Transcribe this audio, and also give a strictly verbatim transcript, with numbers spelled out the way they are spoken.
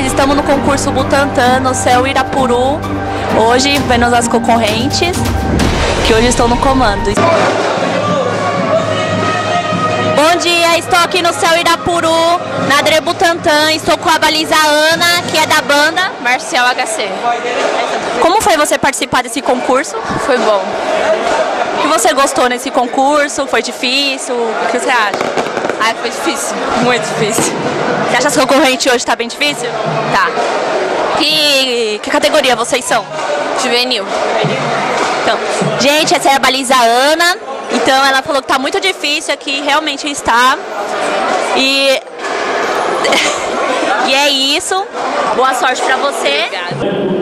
dia, estamos no concurso Butantã, no Céu Irapuru. Hoje, vendo as concorrentes, que hoje estão no comando. Bom dia, estou aqui no Céu Irapuru, na Dre Butantã. Estou com a baliza Ana, que é da banda Marcial H C. Como foi você participar desse concurso? Foi bom. O que você gostou nesse concurso? Foi difícil? O que você acha? Ah, foi difícil, muito difícil. Você acha que a concorrente hoje tá bem difícil? Tá. Que, que categoria vocês são? Juvenil. Então, gente, essa é a baliza Ana. Então, ela falou que tá muito difícil aqui, realmente está. E, e é isso. Boa sorte pra você. Obrigada.